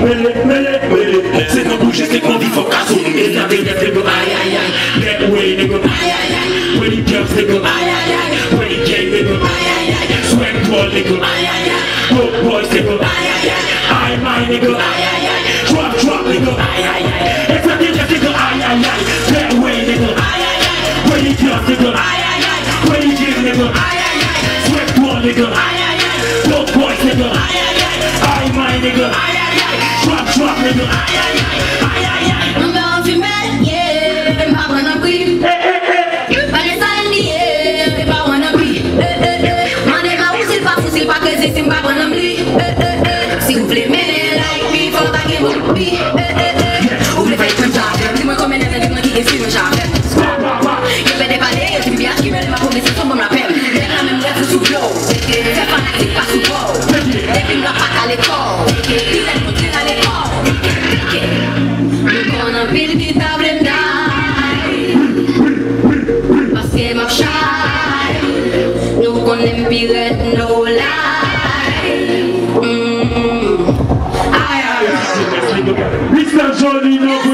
Mele, mele, push this nigga, be for Kasu. It's nothing that nigga, ay-ay-ay. That way nigga, ay-ay-ay. When he jumps nigga, ay-ay-ay. When he gang nigga, ay-ay-ay. Sweat ball nigga, ay-ay-ay. Hope boys nigga, ay-ay-ay. I my nigga, ay-ay-ay. Drop, drop nigga, ay-ay-ay. It's nothing that nigga, ay-ay-ay. That way nigga, ay-ay-ay. When he jumps nigga, ay-ay-ay. When he gang nigga, ay-ay-ay. Sweat ball nigga, ay-ay-ay. Hope boys nigga, ay-ay-ay. I my nigga, ay-ay-ay. Drop, drop nigga, ay-ay-ay. It's not Johnny, no.